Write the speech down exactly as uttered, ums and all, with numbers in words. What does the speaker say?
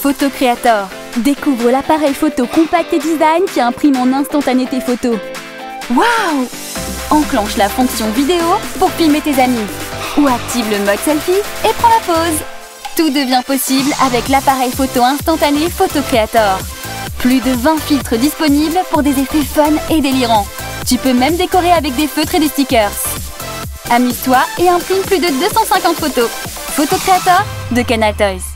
Photo Creator. Découvre l'appareil photo compact et design qui imprime en instantané tes photos. Waouh! Enclenche la fonction vidéo pour filmer tes amis. Ou active le mode selfie et prends la pause. Tout devient possible avec l'appareil photo instantané Photo Creator. Plus de vingt filtres disponibles pour des effets fun et délirants. Tu peux même décorer avec des feutres et des stickers. Amuse-toi et imprime plus de deux cent cinquante photos. Photo Creator de Canal Toys.